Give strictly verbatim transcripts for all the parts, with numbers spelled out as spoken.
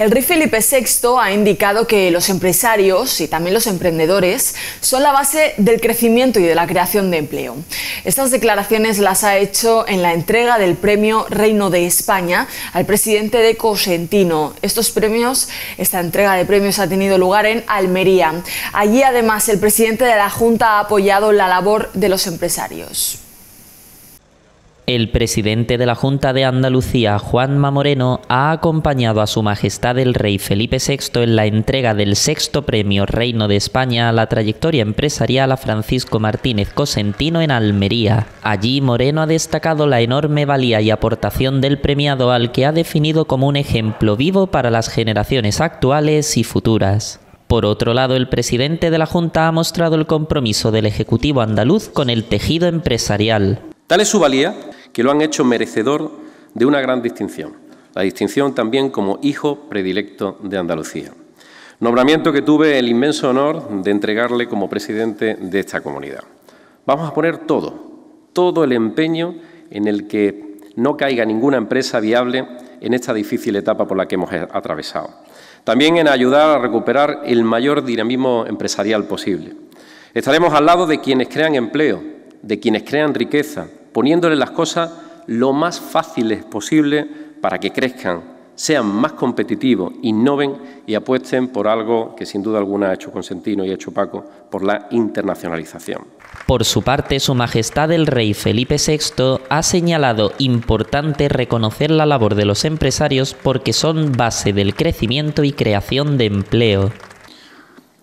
El rey Felipe sexto ha indicado que los empresarios y también los emprendedores son la base del crecimiento y de la creación de empleo. Estas declaraciones las ha hecho en la entrega del Premio Reino de España al presidente de Cosentino. Estos premios, esta entrega de premios ha tenido lugar en Almería. Allí, además, el presidente de la Junta ha apoyado la labor de los empresarios. El presidente de la Junta de Andalucía, Juanma Moreno, ha acompañado a Su Majestad el Rey Felipe sexto en la entrega del sexto Premio Reino de España a la trayectoria empresarial a Francisco Martínez Cosentino en Almería. Allí, Moreno ha destacado la enorme valía y aportación del premiado, al que ha definido como un ejemplo vivo para las generaciones actuales y futuras. Por otro lado, el presidente de la Junta ha mostrado el compromiso del Ejecutivo andaluz con el tejido empresarial. Tal es su valía que lo han hecho merecedor de una gran distinción, la distinción también como hijo predilecto de Andalucía, nombramiento que tuve el inmenso honor de entregarle como presidente de esta comunidad. Vamos a poner todo, todo el empeño en el que no caiga ninguna empresa viable en esta difícil etapa por la que hemos atravesado. También en ayudar a recuperar el mayor dinamismo empresarial posible. Estaremos al lado de quienes crean empleo, de quienes crean riqueza, poniéndoles las cosas lo más fáciles posible para que crezcan, sean más competitivos, innoven y apuesten por algo que sin duda alguna ha hecho Cosentino y ha hecho Paco, por la internacionalización. Por su parte, Su Majestad el Rey Felipe sexto ha señalado importante reconocer la labor de los empresarios porque son base del crecimiento y creación de empleo.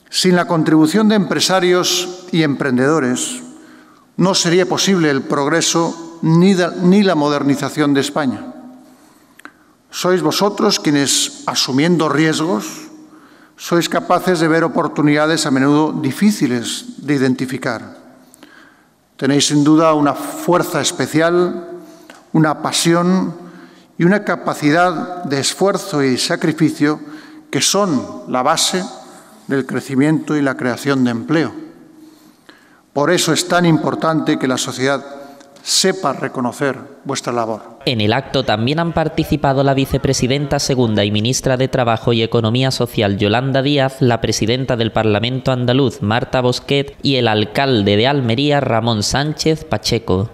Sin la contribución de empresarios y emprendedores, no sería posible el progreso ni, de, ni la modernización de España. Sois vosotros quienes, asumiendo riesgos, sois capaces de ver oportunidades a menudo difíciles de identificar. Tenéis sin duda una fuerza especial, una pasión y una capacidad de esfuerzo y sacrificio que son la base del crecimiento y la creación de empleo. Por eso es tan importante que la sociedad sepa reconocer vuestra labor. En el acto también han participado la vicepresidenta segunda y ministra de Trabajo y Economía Social, Yolanda Díaz, la presidenta del Parlamento andaluz, Marta Bosquet, y el alcalde de Almería, Ramón Sánchez Pacheco.